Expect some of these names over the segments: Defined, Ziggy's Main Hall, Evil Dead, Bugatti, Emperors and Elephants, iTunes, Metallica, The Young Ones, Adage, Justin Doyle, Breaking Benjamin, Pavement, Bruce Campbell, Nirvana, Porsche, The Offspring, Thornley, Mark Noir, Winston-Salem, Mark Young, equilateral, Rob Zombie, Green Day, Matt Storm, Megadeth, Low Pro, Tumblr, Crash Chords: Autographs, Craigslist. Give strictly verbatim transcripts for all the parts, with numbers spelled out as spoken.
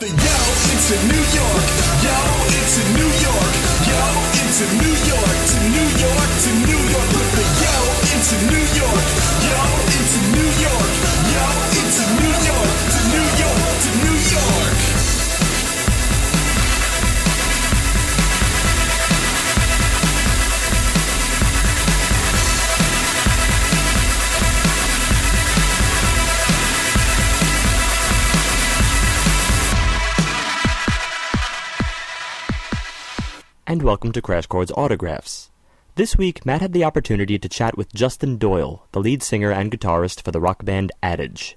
The yo, it's in New York. Yo, it's in New York. Yo, it's in New York. To New York, to New York. With the yo, it's in New York. Yo, it's in New York. Yo, it's in New York. To New York, to New York. And welcome to Crash Chords: Autographs. This week, Matt had the opportunity to chat with Justin Doyle, the lead singer and guitarist for the rock band Adage.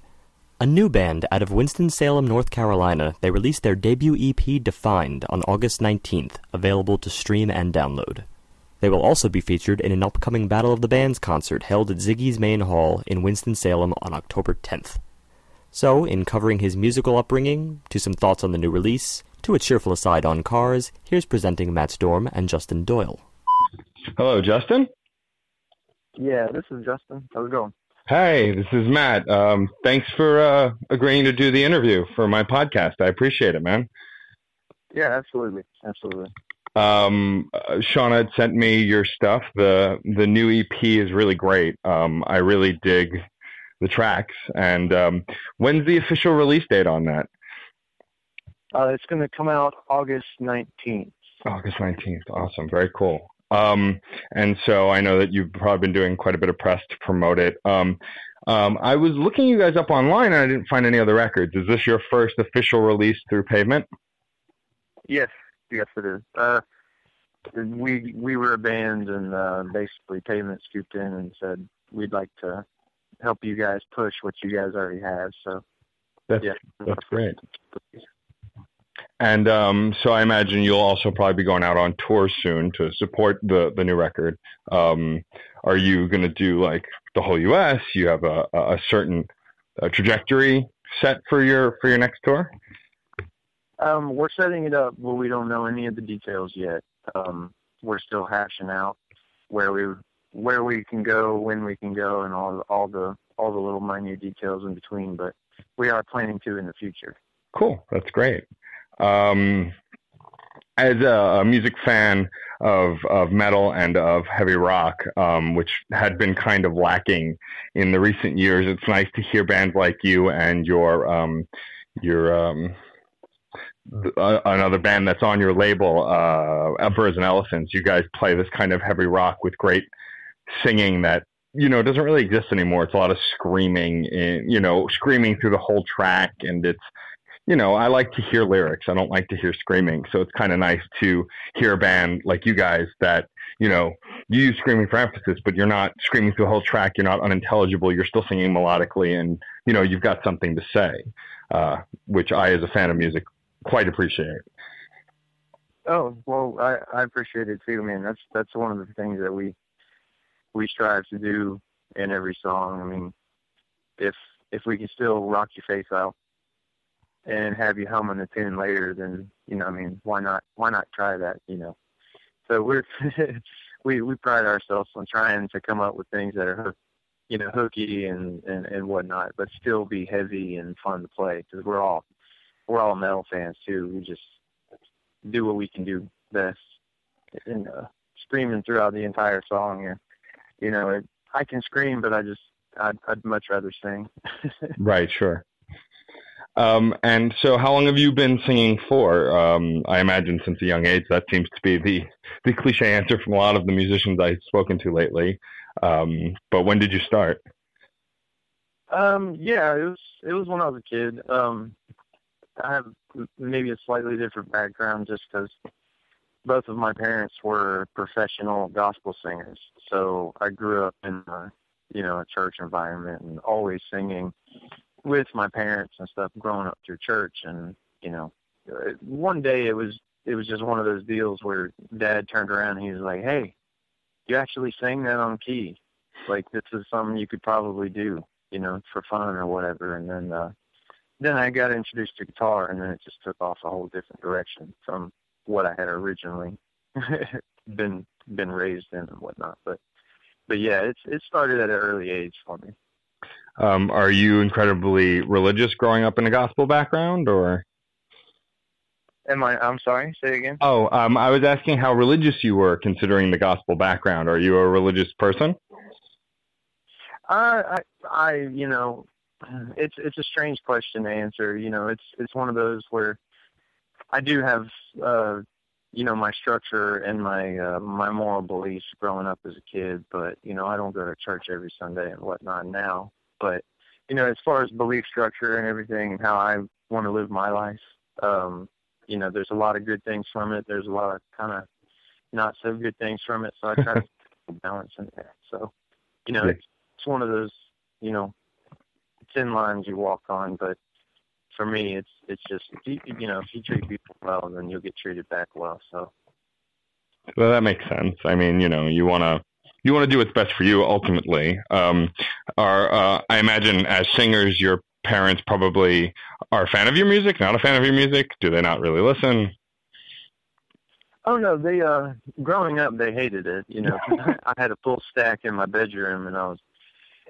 A new band out of Winston-Salem, North Carolina, they released their debut E P Defined on August nineteenth, available to stream and download. They will also be featured in an upcoming Battle of the Bands concert held at Ziggy's Main Hall in Winston-Salem on October tenth. So, in covering his musical upbringing, to some thoughts on the new release, to a cheerful aside on cars, here's presenting Matt Storm and Justin Doyle. Hello, Justin? Yeah, this is Justin. How's it going? Hey, this is Matt. Um, thanks for uh, agreeing to do the interview for my podcast. I appreciate it, man. Yeah, absolutely. Absolutely. Um, uh, Shauna sent me your stuff. The, the new E P is really great. Um, I really dig the tracks. And um, when's the official release date on that? Uh, it's going to come out August nineteenth. August nineteenth. Awesome. Very cool. Um, and so I know that you've probably been doing quite a bit of press to promote it. Um, um, I was looking you guys up online, and I didn't find any other records. Is this your first official release through Pavement? Yes. Yes, it is. Uh, we we were a band, and uh, basically Pavement scooped in and said, we'd like to help you guys push what you guys already have. So That's, yeah. that's great. And um, so I imagine you'll also probably be going out on tour soon to support the, the new record. Um, are you going to do like the whole U S? You have a, a certain uh, trajectory set for your, for your next tour? Um, we're setting it up, but we don't know any of the details yet. Um, we're still hashing out where we, where we can go, when we can go, and all, all the, all the little minute details in between, but we are planning to in the future. Cool. That's great. Um, as a, a music fan of, of metal and of heavy rock, um, which had been kind of lacking in the recent years, it's nice to hear bands like you and your, um, your, um, th- uh, another band that's on your label, uh, Emperors and Elephants. You guys play this kind of heavy rock with great singing that, you know, doesn't really exist anymore. It's a lot of screaming, in, you know, screaming through the whole track, and it's, you know, I like to hear lyrics. I don't like to hear screaming. So it's kind of nice to hear a band like you guys that, you know, you use screaming for emphasis, but you're not screaming through a whole track. You're not unintelligible. You're still singing melodically, and, you know, you've got something to say, uh, which I, as a fan of music, quite appreciate. Oh, well, I, I appreciate it too, man. That's, that's one of the things that we, we strive to do in every song. I mean, if, if we can still rock your face out and have you humming a tune later, then, you know, I mean, why not, why not try that, you know? So we're, we, we pride ourselves on trying to come up with things that are, you know, hooky and, and, and whatnot, but still be heavy and fun to play. Cause we're all, we're all metal fans too. We just do what we can do best, and uh, screaming throughout the entire song. And, you know, it, I can scream, but I just, I'd, I'd much rather sing. Right. Sure. Um, and so how long have you been singing for? Um, I imagine since a young age. That seems to be the, the cliche answer from a lot of the musicians I've spoken to lately. Um, but when did you start? Um, yeah, it was, it was when I was a kid. Um, I have maybe a slightly different background just because both of my parents were professional gospel singers. So I grew up in a, you know, a church environment and always singing with my parents and stuff growing up through church. And, you know, one day it was, it was just one of those deals where Dad turned around and he was like, hey, you actually sang that on key. Like, this is something you could probably do, you know, for fun or whatever. And then, uh, then I got introduced to guitar, and then it just took off a whole different direction from what I had originally been, been raised in and whatnot. But, but yeah, it's, it started at an early age for me. Um, are you incredibly religious growing up in a gospel background, or? Am I? I'm sorry. Say again. Oh, um, I was asking how religious you were, considering the gospel background. Are you a religious person? Uh, I, I, you know, it's it's a strange question to answer. You know, it's it's one of those where I do have, uh, you know, my structure and my uh, my moral beliefs growing up as a kid. But you know, I don't go to church every Sunday and whatnot now. But you know, as far as belief structure and everything, how I want to live my life. Um, You know, there's a lot of good things from it. There's a lot of kind of not so good things from it. So I try to balance in there. So, you know, yeah. it's, it's one of those, you know, thin lines you walk on. But for me, it's it's just, you, you know, if you treat people well, then you'll get treated back well. So, well, that makes sense. I mean, you know, you want to. You want to do what's best for you, ultimately. Um, are, uh, I imagine as singers, your parents probably are a fan of your music, not a fan of your music? Do they not really listen? Oh, no. They uh, growing up, they hated it. You know, I had a full stack in my bedroom, and I was,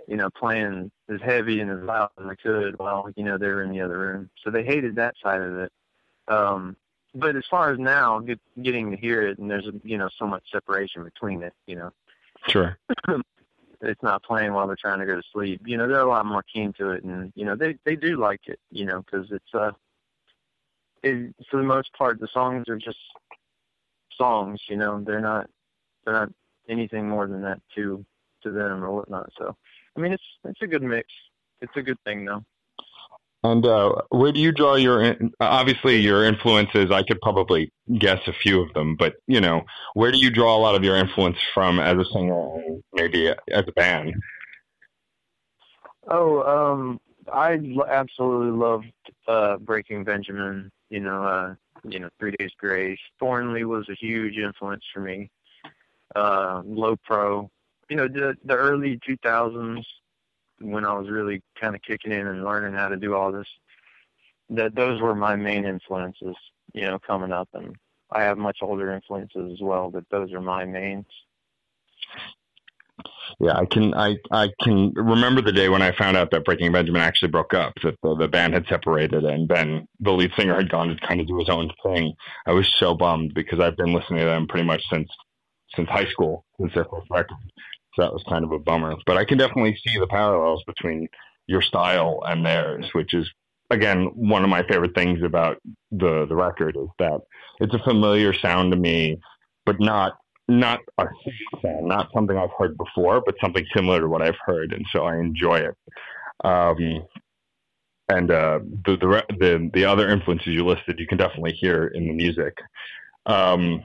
you know, playing as heavy and as loud as I could while, you know, they were in the other room. So they hated that side of it. Um, but as far as now, get, getting to hear it, and there's, you know, so much separation between it, you know. Sure. It's not playing while they're trying to go to sleep. You know, they're a lot more keen to it, and, you know, they, they do like it, you know, because it's, uh, it, for the most part, the songs are just songs, you know. They're not they're not anything more than that to to them or whatnot. So, I mean, it's it's a good mix. It's a good thing, though. And uh, where do you draw your, in- obviously your influences, I could probably guess a few of them, but, you know, where do you draw a lot of your influence from as a singer and maybe as a band? Oh, um, I absolutely loved uh, Breaking Benjamin, you know, uh, you know, Three Days Grace. Thornley was a huge influence for me. Uh, Low Pro, you know, the, the early two thousands. When I was really kind of kicking in and learning how to do all this, that those were my main influences, you know, coming up. And I have much older influences as well, but those are my mains. Yeah, I can I, I can remember the day when I found out that Breaking Benjamin actually broke up, that the, the band had separated and Ben, the lead singer, had gone to kind of do his own thing. I was so bummed because I've been listening to them pretty much since since high school, since their first record. So that was kind of a bummer, but I can definitely see the parallels between your style and theirs, which is, again, one of my favorite things about the, the record is that it's a familiar sound to me, but not, not a sound, not something I've heard before, but something similar to what I've heard. And so I enjoy it. Um, and uh, the, the, the, the other influences you listed, you can definitely hear in the music. Um,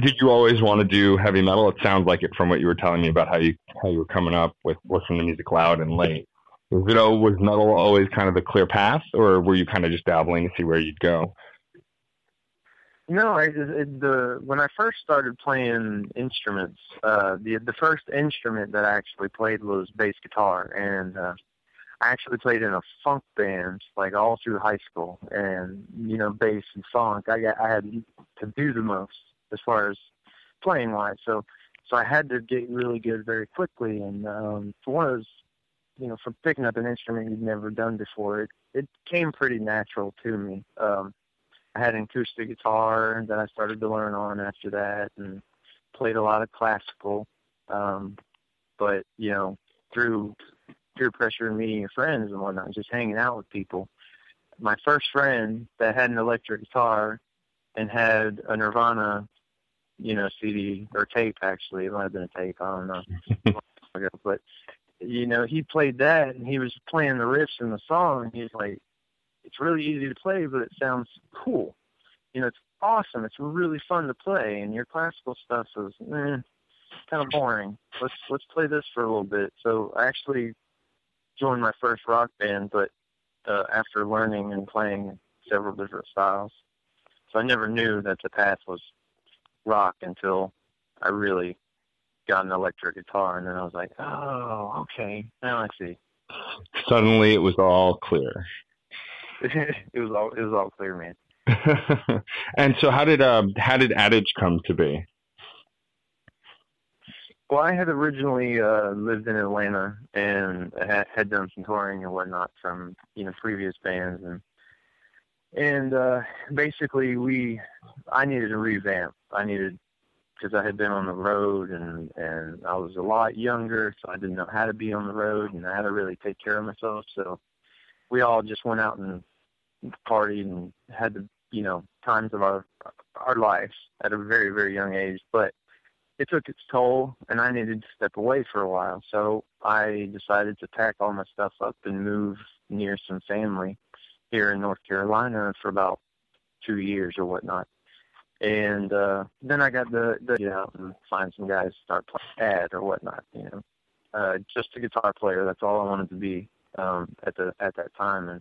Did you always want to do heavy metal? It sounds like it from what you were telling me about how you how you were coming up with listening to music loud and late. Was it was metal always kind of the clear path, or were you kind of just dabbling to see where you'd go? No, I, it, the when I first started playing instruments, uh, the the first instrument that I actually played was bass guitar, and uh, I actually played in a funk band like all through high school, and you know, bass and funk. I got, I had to do the most as far as playing wise. So, so I had to get really good very quickly. And, um, for one of those, you know, for picking up an instrument you'd never done before, it, it came pretty natural to me. Um, I had an acoustic guitar that I started to learn on after that and played a lot of classical. Um, but, you know, through peer pressure and meeting your friends and whatnot, just hanging out with people. My first friend that had an electric guitar and had a Nirvana, you know, C D or tape, actually. It might have been a tape. I don't know. But, you know, he played that, and he was playing the riffs in the song, and he was like, it's really easy to play, but it sounds cool. You know, it's awesome. It's really fun to play, and your classical stuff is eh, kind of boring. Let's let's play this for a little bit. So I actually joined my first rock band, but uh, after learning and playing several different styles. So I never knew that the path was rock until I really got an electric guitar, and then I was like, oh, okay, now I see. Suddenly it was all clear. it was all it was all clear, man. And so how did uh, how did Adage come to be? Well, I had originally uh, lived in Atlanta and had done some touring and whatnot from, you know, previous bands, and And uh, basically, we I needed a revamp. I needed, because I had been on the road, and, and I was a lot younger, so I didn't know how to be on the road, and I had to really take care of myself. So we all just went out and partied and had the, you know, times of our our lives at a very, very young age. But it took its toll, and I needed to step away for a while. So I decided to pack all my stuff up and move near some family here in North Carolina for about two years or whatnot. And uh, then I got to get out and find some guys to start playing ad or whatnot, you know. Uh, just a guitar player, that's all I wanted to be um, at the at that time. And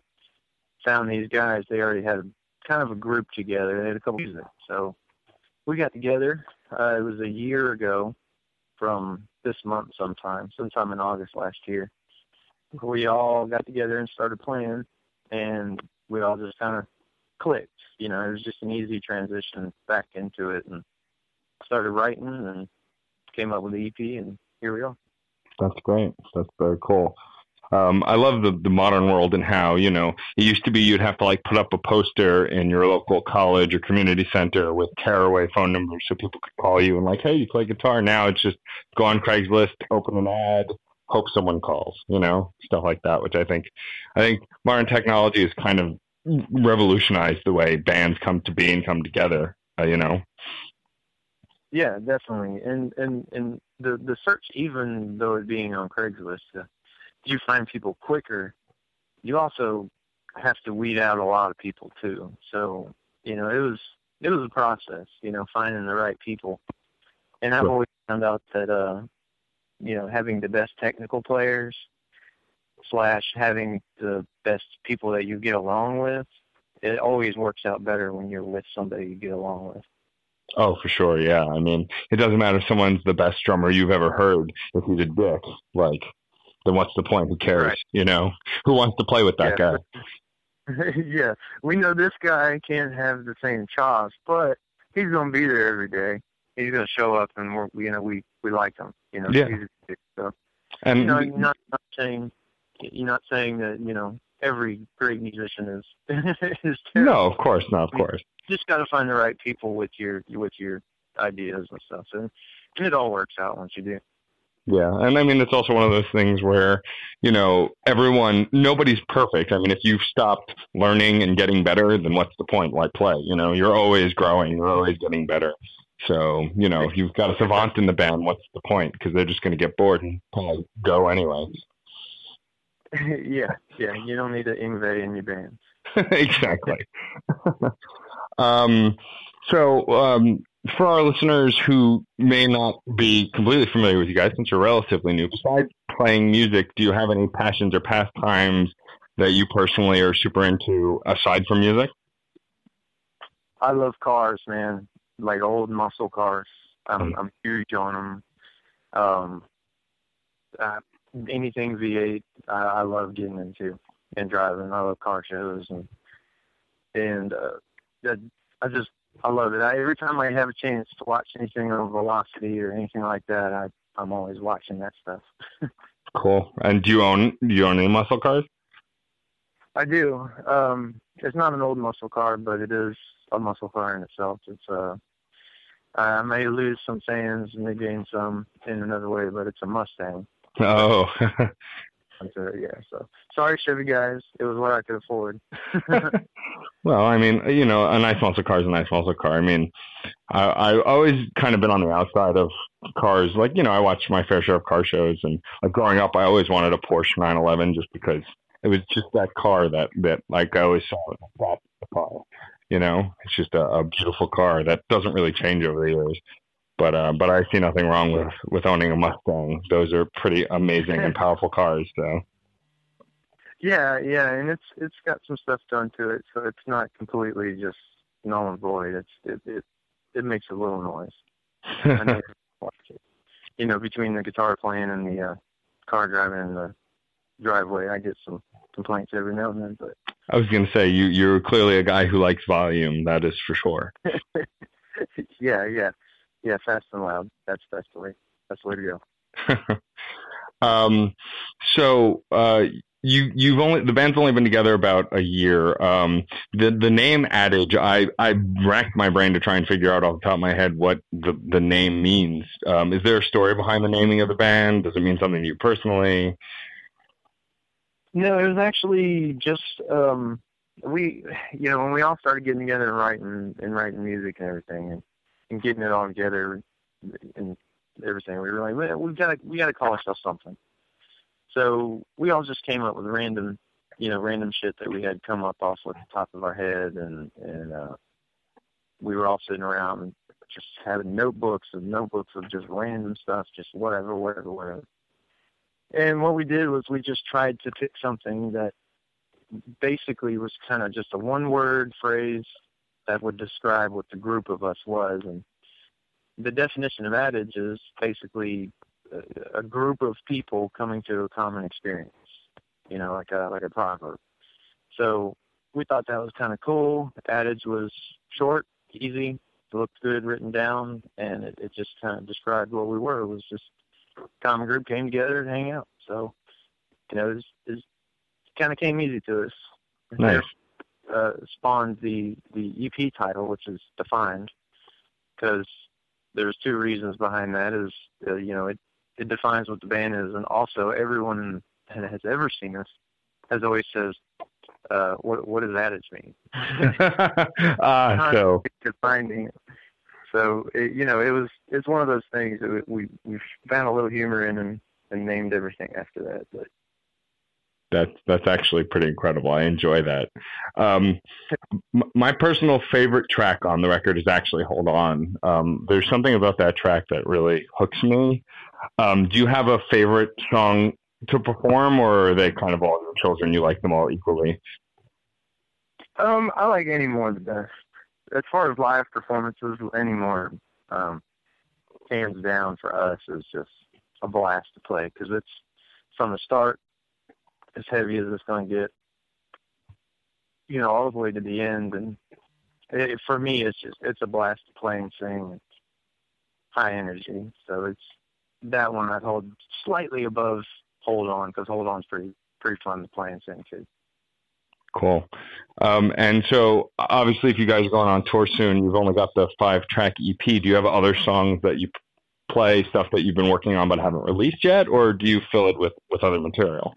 found these guys. They already had a, kind of a group together. They had a couple of them. So we got together. Uh, it was a year ago from this month sometime, sometime in August last year. We all got together and started playing, and we all just kind of clicked. You know, it was just an easy transition back into it, and started writing and came up with the E P, and here we are. That's great. That's very cool. Um, I love the, the modern world and how, you know, it used to be you'd have to, like, put up a poster in your local college or community center with tearaway phone numbers so people could call you and, like, hey, you play guitar. Now it's just go on Craigslist, open an ad, hope someone calls, you know, stuff like that, which I think, I think modern technology is kind of revolutionized the way bands come to be and come together, uh, you know? Yeah, definitely. And, and, and the, the search, even though it being on Craigslist, uh, you find people quicker. You also have to weed out a lot of people too. So, you know, it was, it was a process, you know, finding the right people. And I've sure. always found out that, uh, you know, having the best technical players slash having the best people that you get along with, it always works out better when you're with somebody you get along with. Oh, for sure, yeah. I mean, it doesn't matter if someone's the best drummer you've ever heard. If he's a dick, like, then what's the point? Who cares? Right. You know? Who wants to play with that yeah. guy? Yeah. We know this guy can't have the same chops, but he's going to be there every day. He's going to show up, and, we're, you know, we, we like him. You know, yeah. he's a dick, so. And you know, you're not, not saying... You're not saying that, you know, every great musician is is terrible. No, of course not, of course. You just got to find the right people with your with your ideas and stuff, and, and it all works out once you do. Yeah, and I mean, it's also one of those things where, you know, everyone, nobody's perfect. I mean, if you've stopped learning and getting better, then what's the point? Why play? You know, you're always growing, you're always getting better. So, you know, if you've got a savant in the band, what's the point? Because they're just going to get bored and probably go anyway. yeah, yeah. You don't need an Ingve in your band. Exactly. um, so um, for our listeners who may not be completely familiar with you guys, since you're relatively new, besides playing music, do you have any passions or pastimes that you personally are super into aside from music? I love cars, man. Like old muscle cars. I'm, mm. I'm huge on them. Um, I, Anything V eight, I, I love getting into and driving. I love car shows, and and uh, I just I love it. I, every time I have a chance to watch anything on Velocity or anything like that, I I'm always watching that stuff. Cool. And do you own do you own any muscle cars? I do. Um, it's not an old muscle car, but it is a muscle car in itself. It's uh, I may lose some fans and may gain some in another way, but it's a Mustang. Oh, so, yeah. So sorry, Chevy guys. It was what I could afford. Well, I mean, you know, a nice muscle car is a nice muscle car. I mean, I, I've always kind of been on the outside of cars. Like, you know, I watched my fair share of car shows, and like growing up, I always wanted a Porsche nine eleven just because it was just that car that that like I always saw it. You know, it's just a, a beautiful car that doesn't really change over the years. But uh, but I see nothing wrong with, with owning a Mustang. Those are pretty amazing and powerful cars, though. So. Yeah, yeah, and it's it's got some stuff done to it, so it's not completely just null and void. It's it it, it makes a little noise. I know it. You know, between the guitar playing and the uh, car driving in the driveway, I get some complaints every now and then. But I was going to say you you're clearly a guy who likes volume. That is for sure. yeah, yeah. Yeah, fast and loud. That's that's the way. That's the way to go. um, so uh, You you've only the band's only been together about a year. Um, the the name Adage, I I racked my brain to try and figure out off the top of my head what the, the name means. Um, is there a story behind the naming of the band? Does it mean something to you personally? No, it was actually just um, we you know when we all started getting together and writing and writing music and everything and, and getting it all together and everything, we were like, we've got we got to call ourselves something. So we all just came up with random, you know, random shit that we had come up off with the top of our head. And, and uh, we were all sitting around and just having notebooks and notebooks of just random stuff, just whatever, whatever, whatever. And what we did was we just tried to pick something that basically was kind of just a one-word phrase that would describe what the group of us was. And the definition of Adage is basically a group of people coming to a common experience, you know, like a, like a proverb. So we thought that was kind of cool. The Adage was short, easy, looked good, written down, and it, it just kind of described what we were. It was just a common group came together to hang out. So, you know, it, was, it, was, it kind of came easy to us. Nice. That, uh, spawned the, the E P title, which is Defined, because there's two reasons behind that is, uh, you know, it, It defines what the band is, and also everyone that has ever seen us has always says, uh, "What what does Adage mean?" Ah, so defining it. So it, you know, it was it's one of those things that we we found a little humor in and, and named everything after that. But that's that's actually pretty incredible. I enjoy that. Um, my personal favorite track on the record is actually "Hold On." Um, there's something about that track that really hooks me. Um, do you have a favorite song to perform, or are they kind of all your children? You like them all equally? Um, I like any more the best. As far as live performances, any more, um, hands down for us is just a blast to play because it's from the start as heavy as it's going to get, you know, all the way to the end. And it, for me, it's just it's a blast to play and sing. It's high energy, so it's. That one I'd hold slightly above Hold On, because Hold On's pretty pretty fun to play and sing too. Cool. Um, and so, obviously, if you guys are going on tour soon, you've only got the five-track E P. Do you have other songs that you play, stuff that you've been working on but haven't released yet, or do you fill it with, with other material?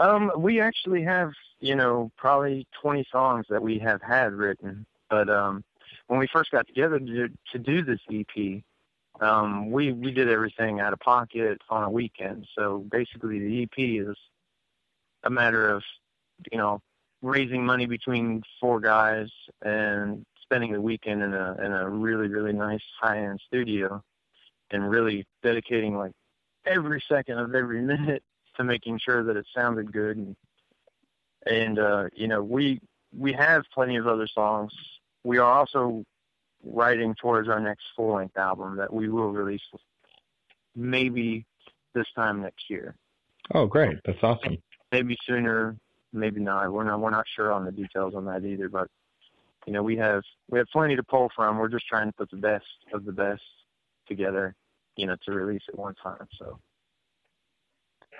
Um, we actually have, you know, probably twenty songs that we have had written. But um, when we first got together to, to do this E P, Um, we, we did everything out of pocket on a weekend. So basically the E P is a matter of, you know, raising money between four guys and spending the weekend in a, in a really, really nice high-end studio and really dedicating like every second of every minute to making sure that it sounded good. And, and uh, you know, we, we have plenty of other songs. We are also writing towards our next full-length album that we will release maybe this time next year. Oh, great. That's awesome. Maybe sooner, maybe not. We're not, we're not sure on the details on that either, but, you know, we have, we have plenty to pull from. We're just trying to put the best of the best together, you know, to release at one time. So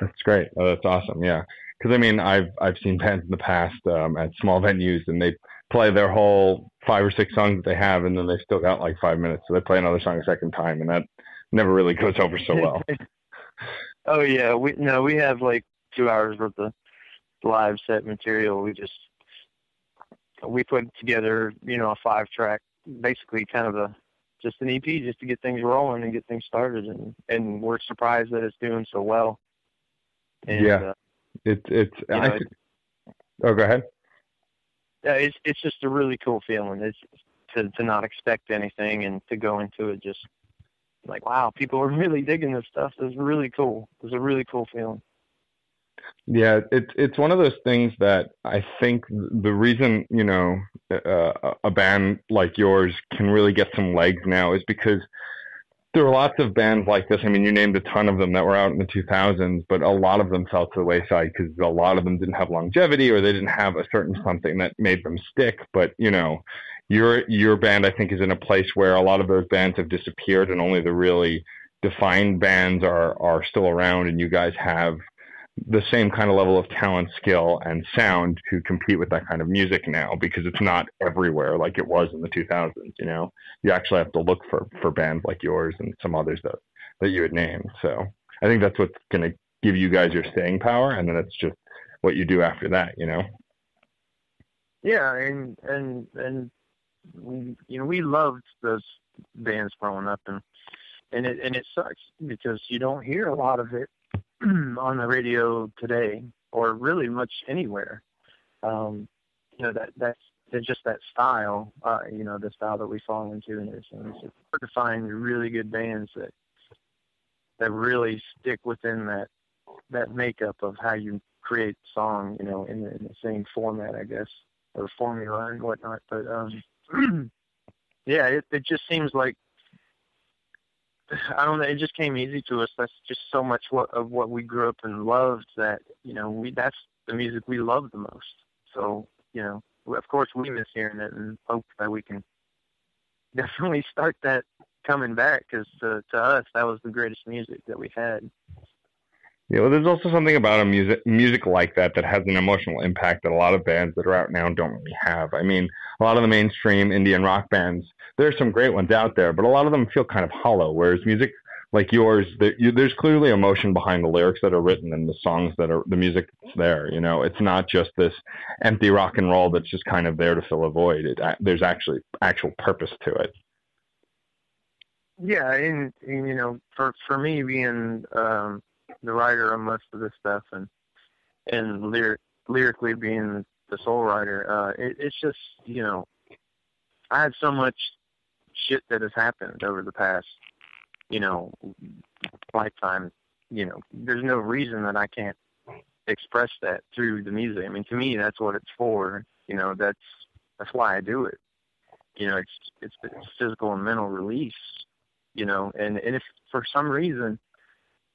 that's great. Oh, that's awesome. Yeah. Cause I mean, I've, I've seen bands in the past um, at small venues and they play their whole five or six songs that they have, and then they still got like five minutes. So they play another song a second time, and that never really goes over so well. Oh yeah. We, no, we have like two hours worth of live set material. We just, we put together, you know, a five track, basically kind of a, just an E P just to get things rolling and get things started. And, and we're surprised that it's doing so well. And, yeah. Uh, It, it's you know, I, it's oh go ahead. Yeah, it's it's just a really cool feeling. It's to to not expect anything and to go into it just like, wow, people are really digging this stuff. This is really cool. It's a really cool feeling. Yeah, it's it's one of those things that I think the reason, you know, uh, a band like yours can really get some legs now is because there were lots of bands like this. I mean, you named a ton of them that were out in the two thousands, but a lot of them fell to the wayside because a lot of them didn't have longevity or they didn't have a certain something that made them stick. But, you know, your your band, I think, is in a place where a lot of those bands have disappeared and only the really defined bands are, are still around, and you guys have the same kind of level of talent, skill, and sound to compete with that kind of music now, because it's not everywhere like it was in the two thousands. You know, you actually have to look for, for bands like yours and some others that, that you had named. So I think that's what's going to give you guys your staying power. And then it's just what you do after that, you know? Yeah. And, and, and, we, you know, we loved those bands growing up, and, and it, and it sucks because you don't hear a lot of it on the radio today, or really much anywhere. Um, you know, that that's just that style, uh, you know, the style that we fall into. And it's, and it's hard to find really good bands that, that really stick within that, that makeup of how you create song, you know, in the, in the same format, I guess, or formula and whatnot. But, um, yeah, it, it just seems like, I don't know, it just came easy to us. That's just so much what, of what we grew up and loved that, you know, we, that's the music we love the most. So, you know, of course we miss hearing it, and hope that we can definitely start that coming back, because to, to us, that was the greatest music that we had. Yeah, well, there's also something about a music music like that that has an emotional impact that a lot of bands that are out now don't really have. I mean, a lot of the mainstream Indian rock bands, there's some great ones out there, but a lot of them feel kind of hollow, whereas music like yours, there, you, there's clearly emotion behind the lyrics that are written and the songs that are, the music that's there, you know? It's not just this empty rock and roll that's just kind of there to fill a void. It, there's actually actual purpose to it. Yeah, and, and you know, for, for me being... Um, the writer on most of this stuff, and and lyric, lyrically being the sole writer, uh, it, it's just, you know, I had so much shit that has happened over the past, you know, lifetime, you know, there's no reason that I can't express that through the music. I mean, to me, that's what it's for, you know, that's, that's why I do it. You know, it's, it's, it's physical and mental release, you know, and, and if for some reason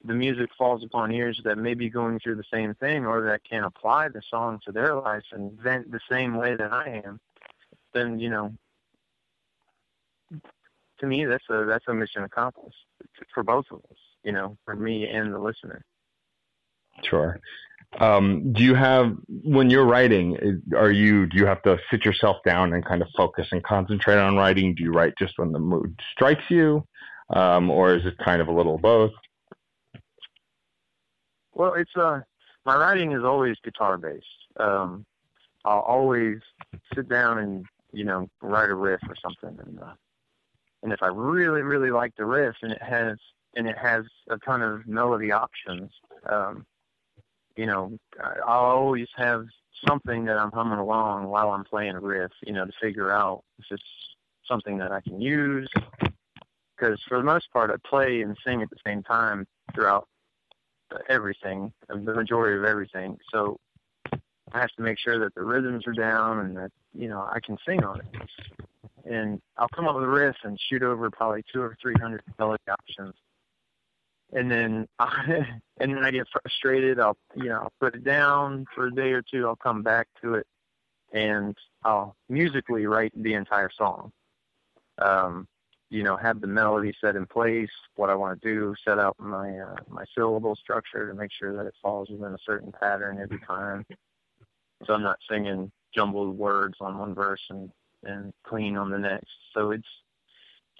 the music falls upon ears that may be going through the same thing, or that can apply the song to their lives and vent the same way that I am, then, you know, to me, that's a, that's a mission accomplished for both of us, you know, for me and the listener. Sure. Um, do you have, when you're writing, are you, do you have to sit yourself down and kind of focus and concentrate on writing? Do you write just when the mood strikes you? Um, or is it kind of a little of both? Well, it's uh, my writing is always guitar based. Um, I'll always sit down and, you know, write a riff or something, and uh, and if I really, really like the riff and it has and it has a ton of melody options, um, you know, I'll always have something that I'm humming along while I'm playing a riff, you know, to figure out if it's something that I can use. Because for the most part, I play and sing at the same time throughout everything, the majority of everything. So I have to make sure that the rhythms are down and that, you know, I can sing on it. And I'll come up with a riff and shoot over probably two or three hundred melody options. And then, I, and then I get frustrated. I'll, you know, I'll put it down for a day or two. I'll come back to it and I'll musically write the entire song. Um, you know, have the melody set in place, what I want to do, set out my, uh, my syllable structure to make sure that it falls within a certain pattern every time. So I'm not singing jumbled words on one verse and, and clean on the next. So it's,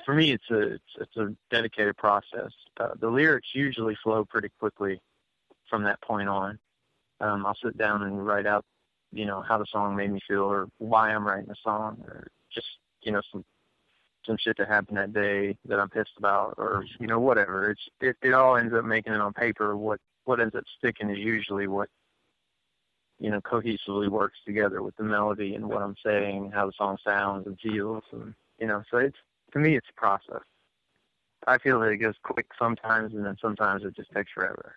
for me, it's a, it's, it's a dedicated process. Uh, the lyrics usually flow pretty quickly from that point on. Um, I'll sit down and write out, you know, how the song made me feel, or why I'm writing the song, or just, you know, some, some shit that happened that day that I'm pissed about, or, you know, whatever. It's, it, it all ends up making it on paper. What, what ends up sticking is usually what, you know, cohesively works together with the melody and what I'm saying, how the song sounds and feels. And, you know, so it's, to me, it's a process. I feel that it goes quick sometimes, and then sometimes it just takes forever.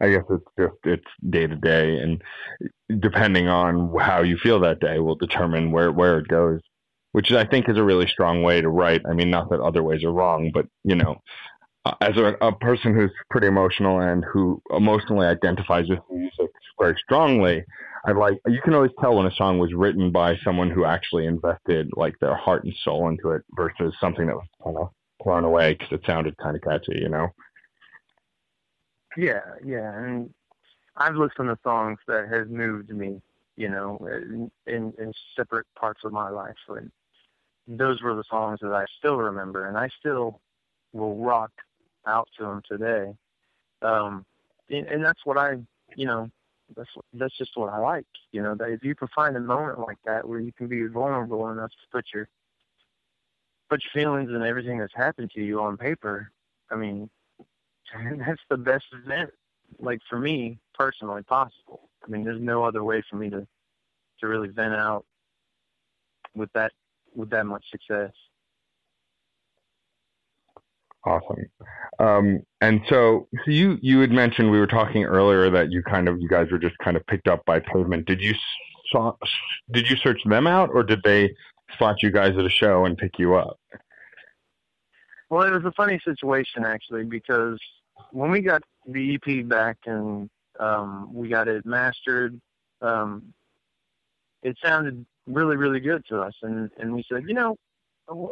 I guess it's just, it's day to day, and depending on how you feel that day will determine where, where it goes. Which I think is a really strong way to write. I mean, not that other ways are wrong, but, you know, as a, a person who's pretty emotional and who emotionally identifies with music very strongly, I like, you can always tell when a song was written by someone who actually invested like their heart and soul into it versus something that was kind of blown away because it sounded kind of catchy, you know? Yeah, yeah, and I've listened to songs that has moved me, you know, in, in, in separate parts of my life. And those were the songs that I still remember, and I still will rock out to them today. Um, and, and that's what I, you know, that's that's just what I like, you know, that if you can find a moment like that where you can be vulnerable enough to put your, put your feelings and everything that's happened to you on paper, I mean, that's the best event, like, for me personally, possible. I mean, there's no other way for me to, to really vent out with that, with that much success. Awesome. Um, and so, so you, you had mentioned, we were talking earlier that you kind of, you guys were just kind of picked up by Pavement. Did you saw, did you search them out, or did they spot you guys at a show and pick you up? Well, it was a funny situation, actually, because when we got the E P back and um, we got it mastered, um, it sounded really, really good to us. And, and we said, you know,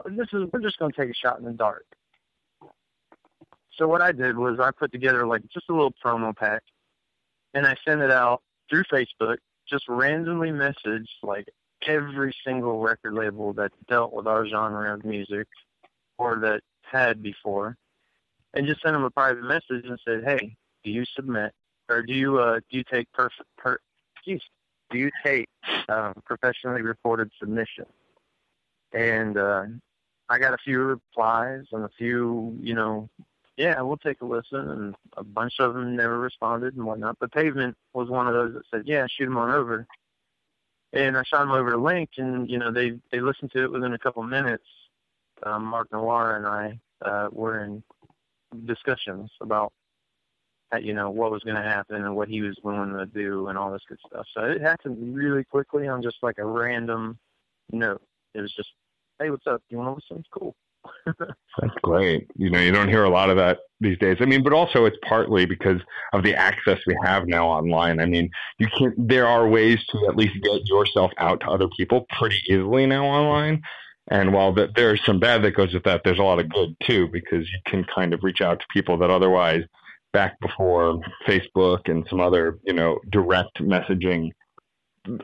this is, we're just going to take a shot in the dark. So what I did was I put together like just a little promo pack, and I sent it out through Facebook, just randomly messaged like every single record label that dealt with our genre of music or that had before, and just sent them a private message and said, hey, do you submit, or do you, uh, do you take perfect, per- geez, do you take um, professionally reported submission? And uh, I got a few replies and a few, you know, yeah, we'll take a listen, and a bunch of them never responded and whatnot. But Pavement was one of those that said, yeah, shoot them on over. And I shot them over to Link, and, you know, they, they listened to it within a couple minutes. Um, Mark Noir and I uh, were in discussions about, you know, what was going to happen and what he was willing to do and all this good stuff. So it happened really quickly on just like a random note. It was just, hey, what's up? You want to listen? Cool. That's great. You know, you don't hear a lot of that these days. I mean, but also it's partly because of the access we have now online. I mean, you can't, there are ways to at least get yourself out to other people pretty easily now online. And while the, there's some bad that goes with that, there's a lot of good too, because you can kind of reach out to people that otherwise, back before Facebook and some other, you know, direct messaging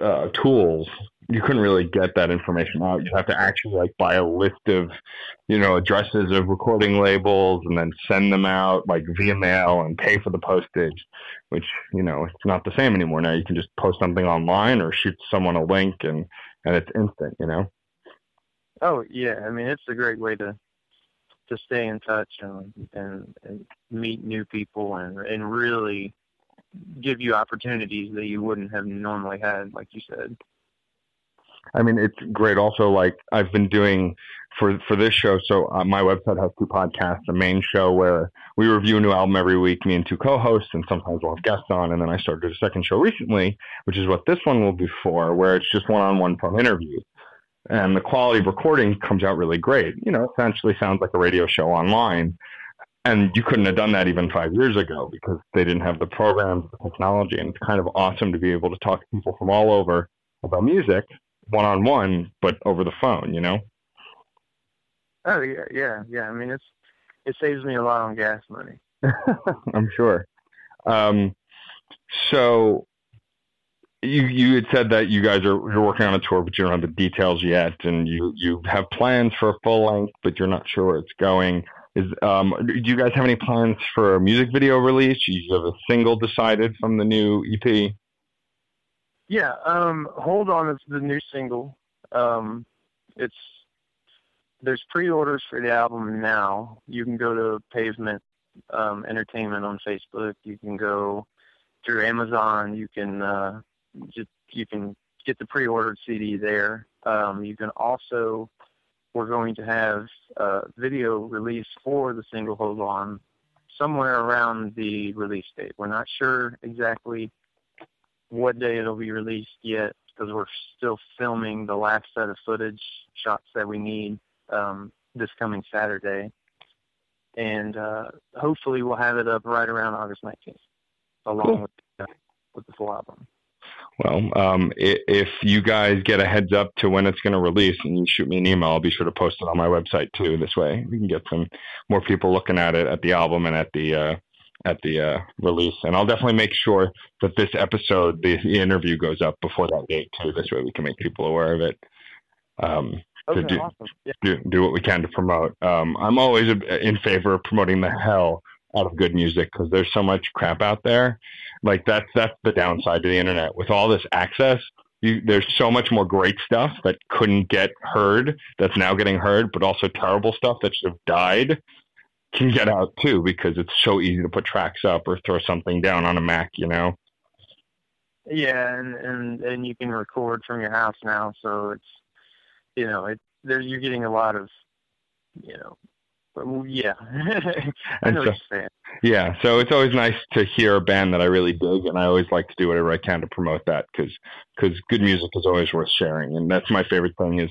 uh, tools, you couldn't really get that information out. You have to actually like buy a list of, you know, addresses of recording labels and then send them out like via mail and pay for the postage, which, you know, it's not the same anymore. Now you can just post something online or shoot someone a link, and, and it's instant, you know? Oh yeah. I mean, it's a great way to, to stay in touch and, and, and meet new people and, and really give you opportunities that you wouldn't have normally had, like you said. I mean, it's great. Also, like I've been doing for, for this show. So uh, my website has two podcasts, the main show where we review a new album every week, me and two co-hosts, and sometimes we'll have guests on. And then I started a second show recently, which is what this one will be for, where it's just one-on-one phone interviews. And the quality of recording comes out really great. You know, essentially sounds like a radio show online. And you couldn't have done that even five years ago because they didn't have the programs, the technology. And it's kind of awesome to be able to talk to people from all over about music one-on-one, but over the phone, you know? Oh, yeah, yeah, yeah. I mean, it's it saves me a lot on gas money. I'm sure. Um, so... You you had said that you guys are you're working on a tour, but you don't have the details yet, and you, you have plans for a full length, but you're not sure where it's going. Is um do you guys have any plans for a music video release? Do you have a single decided from the new E P? Yeah, um, Hold On is the new single. Um, it's there's pre-orders for the album now. You can go to Pavement um, Entertainment on Facebook. You can go through Amazon. You can. Uh, Just, you can get the pre-ordered C D there. Um, you can also, we're going to have a video release for the single Hold On somewhere around the release date. We're not sure exactly what day it'll be released yet because we're still filming the last set of footage shots that we need um, this coming Saturday. And uh, hopefully we'll have it up right around August nineteenth along cool. with, uh, with the full album. Well, um, if you guys get a heads up to when it's going to release and you shoot me an email, I'll be sure to post it on my website too. This way we can get some more people looking at it, at the album and at the, uh, at the uh, release. And I'll definitely make sure that this episode, the, the interview goes up before that date too. This way we can make people aware of it. Um, okay, to do, awesome. Yeah. do, do what we can to promote. Um, I'm always in favor of promoting the hell out of good music, because there's so much crap out there. Like that's, that's the downside to the internet. With all this access, you, there's so much more great stuff that couldn't get heard that's now getting heard, but also terrible stuff that should have died can get out too, because it's so easy to put tracks up or throw something down on a Mac, you know? Yeah. And, and, and you can record from your house now. So it's, you know, it there, you're getting a lot of, you know, but yeah. I know so, what you're saying. Yeah. So it's always nice to hear a band that I really dig, and I always like to do whatever I can to promote that, because, because good music is always worth sharing. And that's my favorite thing, is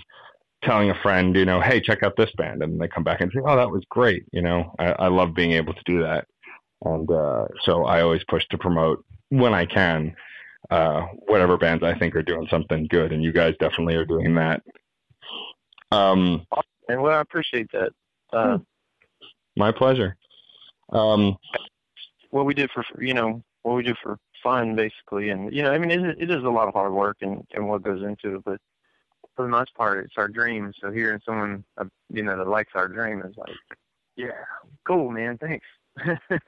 telling a friend, you know, hey, check out this band. And they come back and say, oh, that was great. You know, I, I love being able to do that. And uh, so I always push to promote when I can, uh, whatever bands I think are doing something good. And you guys definitely are doing that. Um, and well, I appreciate that. Uh, My pleasure. Um, what we did for, you know, what we do for fun, basically. And, you know, I mean, it, it is a lot of hard work and, and what goes into it, but for the most part, it's our dream. So hearing someone, uh, you know, that likes our dream is like, yeah, cool, man. Thanks.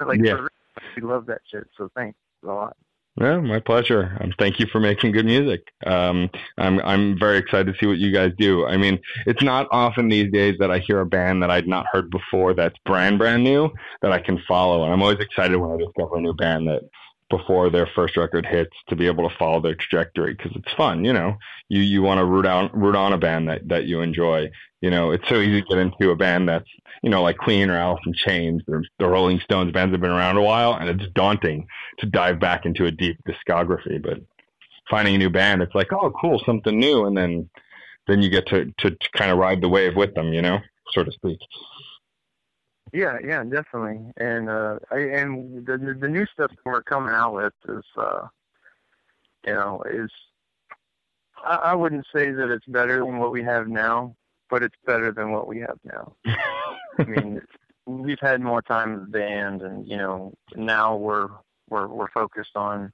like, yeah. for, we love that shit. So thanks a lot. Yeah, my pleasure. Um, thank you for making good music. Um, I'm I'm very excited to see what you guys do. I mean, it's not often these days that I hear a band that I'd not heard before that's brand, brand new that I can follow. And I'm always excited when I discover a new band that before their first record hits to be able to follow their trajectory, because it's fun. You know, you, you want to root out, root on a band that, that you enjoy. You know, it's so easy to get into a band that's, you know, like Queen or Alice in Chains or the Rolling Stones. Bands have been around a while, and it's daunting to dive back into a deep discography. But finding a new band, it's like, oh, cool, something new, and then then you get to to, to kind of ride the wave with them, you know, so to speak. Yeah, yeah, definitely. And uh, I, and the the new stuff that we're coming out with is, uh, you know, is I, I wouldn't say that it's better than what we have now, but it's better than what we have now. I mean, we've had more time in the band, and, you know, now we're, we're, we're focused on,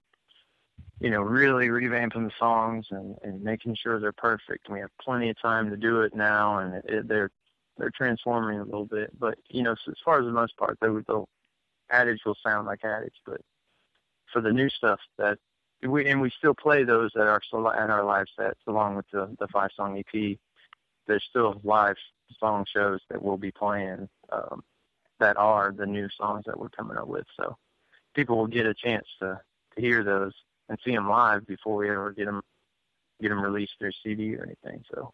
you know, really revamping the songs and, and making sure they're perfect. And we have plenty of time to do it now, and it, it, they're, they're transforming a little bit. But, you know, so as far as the most part, though, the Adage will sound like Adage, but for the new stuff that we, and we still play those that are still at our live sets along with the, the five song E P. There's still live song shows that we'll be playing um, that are the new songs that we're coming up with. So people will get a chance to, to hear those and see them live before we ever get them, get them released their C D or anything. So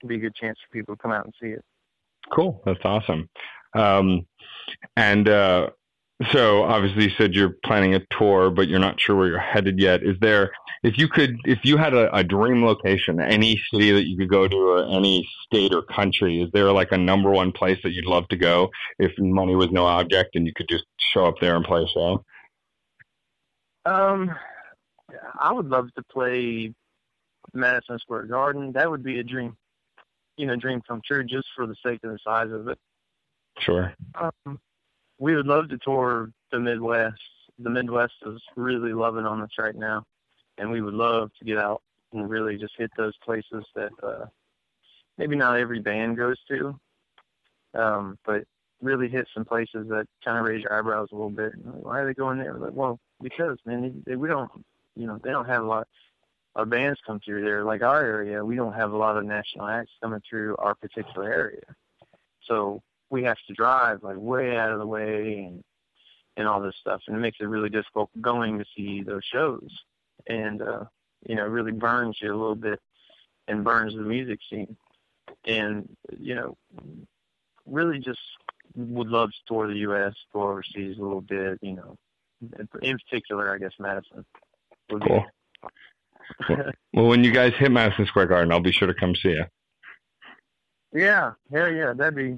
it'll be a good chance for people to come out and see it. Cool. That's awesome. Um, and uh, so obviously you said you're planning a tour, but you're not sure where you're headed yet. Is there, if you could, if you had a, a dream location, any city that you could go to or any state or country, is there like a number one place that you'd love to go if money was no object and you could just show up there and play a show? Um, I would love to play Madison Square Garden. That would be a dream, you know, dream come true, just for the sake of the size of it. Sure. Um, we would love to tour the Midwest. The Midwest is really loving on us right now. And we would love to get out and really just hit those places that uh, maybe not every band goes to, um, but really hit some places that kind of raise your eyebrows a little bit. And like, why are they going there? Like, well, because, man, they, they, we don't, you know, they don't have a lot of bands come through there. Like our area, we don't have a lot of national acts coming through our particular area. So we have to drive like way out of the way and, and all this stuff. And it makes it really difficult going to see those shows. And, uh, you know, really burns you a little bit and burns the music scene. And, you know, really just would love to tour the U S, tour overseas a little bit, you know. In particular, I guess, Madison. Would cool. Be- well, well, when you guys hit Madison Square Garden, I'll be sure to come see you. Yeah, yeah, yeah, that'd be,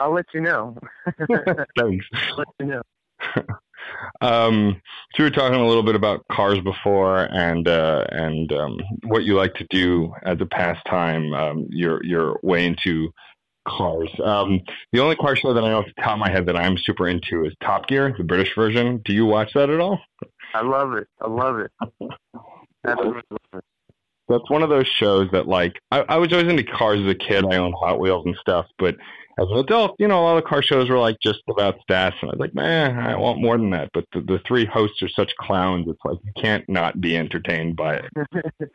I'll let you know. Thanks. I'll let you know. Um, so we were talking a little bit about cars before and, uh, and, um, what you like to do as a pastime. Um, you're, you're way into cars. Um, the only car show that I know off the top of my head that I'm super into is Top Gear, the British version. Do you watch that at all? I love it. I love it. Absolutely love it. That's one of those shows that, like, I, I was always into cars as a kid. I owned Hot Wheels and stuff, but as an adult, you know, a lot of car shows were like just about stats, and I was like, man, I want more than that. But the, the three hosts are such clowns. It's like you can't not be entertained by it.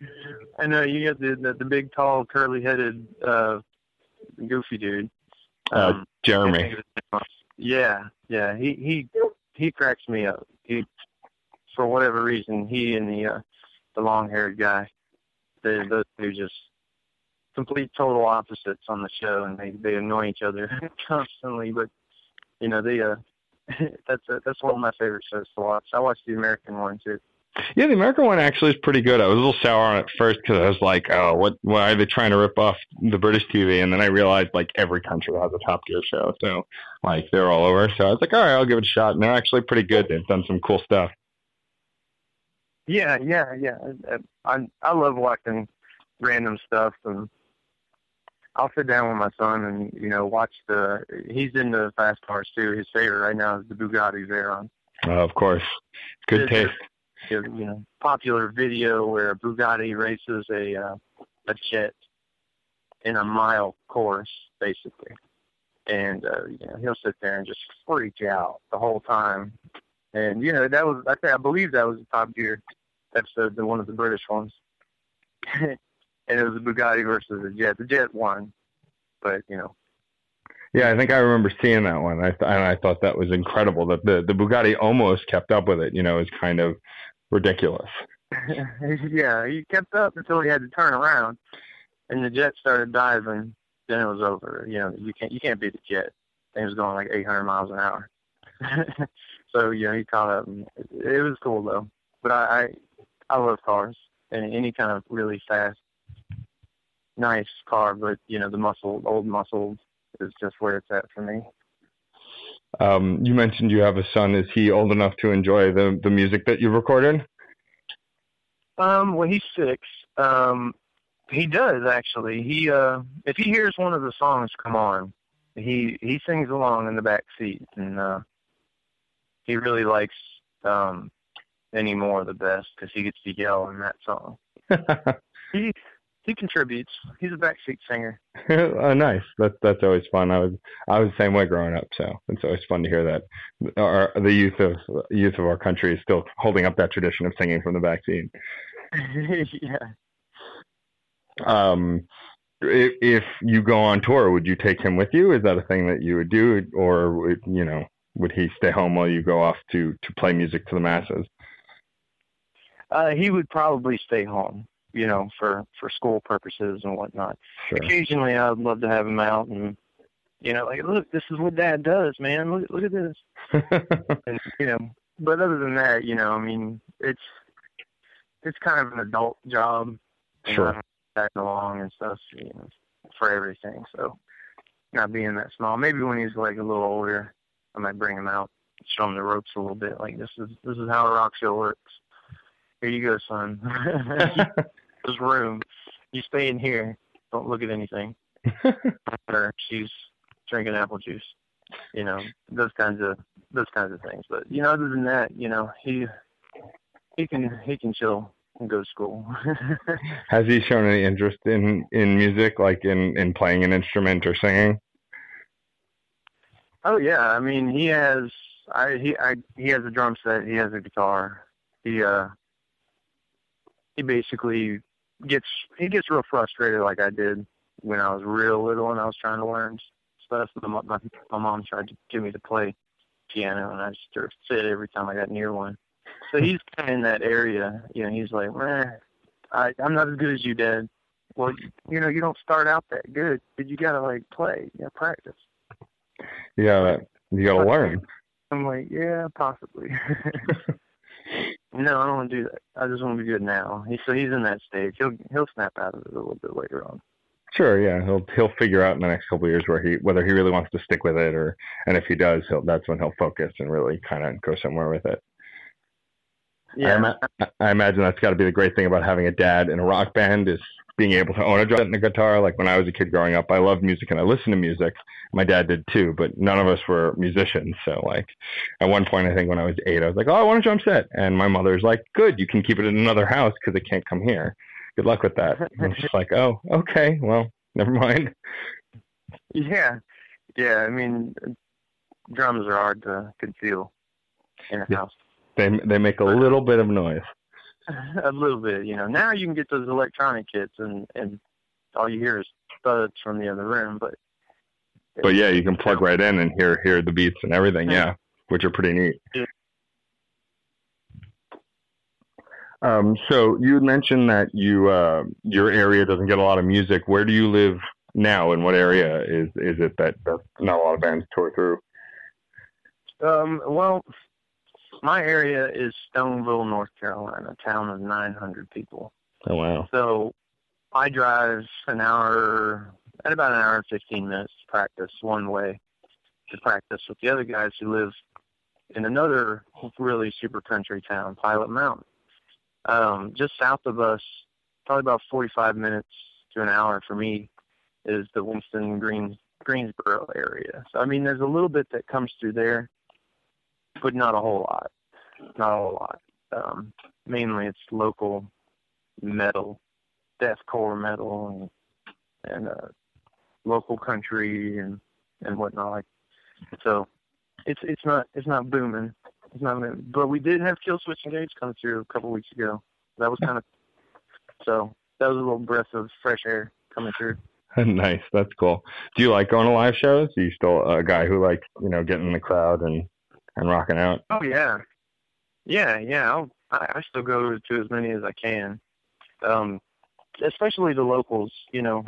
I know you got the the, the big, tall, curly-headed, uh, goofy dude, um, uh, Jeremy. Yeah, yeah, he he he cracks me up. He, for whatever reason, he and the uh, the long-haired guy. They, those two just complete total opposites on the show, and they, they annoy each other constantly. But you know, they uh, that's a, that's one of my favorite shows to watch. I watched the American one too. Yeah, the American one actually is pretty good. I was a little sour on it at first because I was like, oh, what? Why are they trying to rip off the British T V? And then I realized like every country has a Top Gear show, so like they're all over. So I was like, all right, I'll give it a shot. And they're actually pretty good. They've done some cool stuff. Yeah, yeah, yeah. I I love watching random stuff, and I'll sit down with my son and, you know, watch the. He's into fast cars too. His favorite right now is the Bugatti Veyron. Oh, of course, good it's taste. A, you know, popular video where a Bugatti races a uh, a jet in a mile course, basically, and uh, you know, he'll sit there and just freak out the whole time. And, you know, that was, I think, I believe that was the Top Gear episode, the one of the British ones. And it was a Bugatti versus a jet. The jet won, but, you know. Yeah, I think I remember seeing that one. I th- and I thought that was incredible that the, the Bugatti almost kept up with it, you know, is kind of ridiculous. Yeah, he kept up until he had to turn around and the jet started diving. Then it was over. You know, you can't, you can't beat the jet. It was going like eight hundred miles an hour. So, you know, he caught up. And it was cool, though. But I, I I love cars and any kind of really fast, nice car. But, you know, the muscle, old muscle is just where it's at for me. Um, you mentioned you have a son. Is he old enough to enjoy the, the music that you've recorded? Um, well, he's six. Um, he does, actually. He uh, if he hears one of the songs come on, he, he sings along in the back seat. And, uh, he really likes um, Any More the best because he gets to yell in that song. he he contributes. He's a backseat singer. Oh, nice. That, that's always fun. I was I was the same way growing up, so it's always fun to hear that our, the youth of youth of our country is still holding up that tradition of singing from the backseat. Yeah. Um, if, if you go on tour, would you take him with you? Is that a thing that you would do, or you know? Would he stay home while you go off to, to play music to the masses? Uh, he would probably stay home, you know, for, for school purposes and whatnot. Sure. Occasionally, I'd love to have him out and, you know, like, look, this is what Dad does, man. Look, look at this. And, you know, but other than that, you know, I mean, it's it's kind of an adult job. Sure. Tagging along and stuff, you know, for everything. So not being that small. Maybe when he's like a little older, I might bring him out, show him the ropes a little bit. Like, this is this is how a rock show works. Here you go, son. This room. You stay in here. Don't look at anything. Or she's drinking apple juice. You know, those kinds of those kinds of things. But you know, other than that, you know, he he can he can chill and go to school. Has he shown any interest in, in music, like in, in playing an instrument or singing? Oh yeah, I mean he has I he I he has a drum set, he has a guitar. He uh he basically gets he gets real frustrated like I did when I was real little and I was trying to learn stuff. My my, my mom tried to get me to play piano and I just sort of fit every time I got near one. So he's kind of in that area, you know. He's like, meh, I I'm not as good as you, Dad. Well, you know, you don't start out that good, but you gotta like play, you gotta practice. Yeah, you gotta learn. I'm like, yeah, possibly. No, I don't want to do that. I just want to be good now. He, so he's in that stage. He'll he'll snap out of it a little bit later on. Sure, yeah, he'll he'll figure out in the next couple of years where he whether he really wants to stick with it or, and if he does, he'll that's when he'll focus and really kind of go somewhere with it. Yeah, I, ima- I imagine that's got to be the great thing about having a dad in a rock band is being able to own a drum set and a guitar. Like when I was a kid growing up, I loved music and I listened to music. My dad did too, but none of us were musicians. So like at one point, I think when I was eight, I was like, oh, I want a drum set. And my mother's like, good, you can keep it in another house because it can't come here. Good luck with that. And I'm just like, oh, okay, well, never mind. Yeah. Yeah. I mean, drums are hard to conceal in a yeah. house. They they make a little bit of noise. A little bit, you know. Now you can get those electronic kits, and, and all you hear is thuds from the other room. But but yeah, you can plug right in and hear hear the beats and everything. Yeah, which are pretty neat. Yeah. Um, so you mentioned that you uh, your area doesn't get a lot of music. Where do you live now, and what area is is it that that's not a lot of bands tour through? Um, well. My area is Stoneville, North Carolina, a town of nine hundred people. Oh, wow. So I drive an hour, at about an hour and fifteen minutes to practice one way to practice with the other guys who live in another really super country town, Pilot Mountain. Um, just south of us, probably about forty-five minutes to an hour for me, is the Winston Green, Greensboro area. So, I mean, there's a little bit that comes through there. But not a whole lot, not a whole lot. Um, mainly it's local metal, deathcore metal, and, and uh, local country and, and whatnot. Like, so it's it's not it's not booming. It's not booming. But we did have Kill Switch Engage come through a couple weeks ago. That was kind of so that was a little breath of fresh air coming through. Nice, that's cool. Do you like going to live shows? Are you still a guy who likes, you know, getting in the crowd and And rocking out? Oh, yeah. Yeah, yeah. I'll, I, I still go to as many as I can. Um, especially the locals, you know.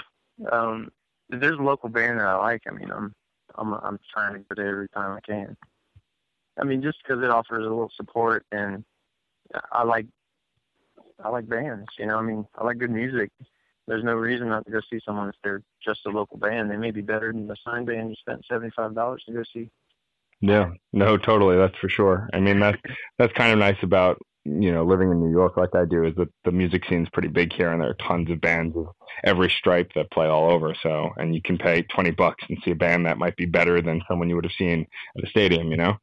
Um, if there's a local band that I like, I mean, I'm I'm, I'm trying to go there every time I can. I mean, just because it offers a little support, and I like, I like bands, you know. I mean, I like good music. There's no reason not to go see someone if they're just a local band. They may be better than the signed band you spent seventy-five dollars to go see. Yeah, no, totally. That's for sure. I mean, that's, that's kind of nice about, you know, living in New York like I do, is that the music scene's pretty big here, and there are tons of bands of every stripe that play all over. So, and you can pay twenty bucks and see a band that might be better than someone you would have seen at a stadium, you know?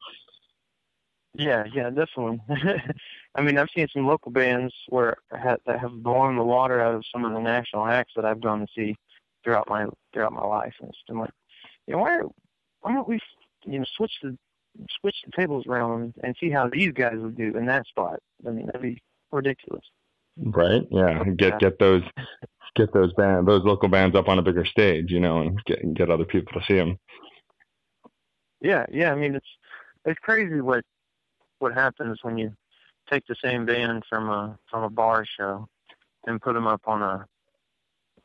Yeah, yeah, definitely. I mean, I've seen some local bands where ha- that have blown the water out of some of the national acts that I've gone to see throughout my, throughout my life. And it's been like, you know, why, why don't we, you know, switch the switch the tables around and see how these guys would do in that spot. I mean, that'd be ridiculous. Right? Yeah. Get get those get those band those local bands up on a bigger stage, you know, and get get other people to see them. Yeah, yeah. I mean, it's it's crazy what what happens when you take the same band from a from a bar show and put them up on a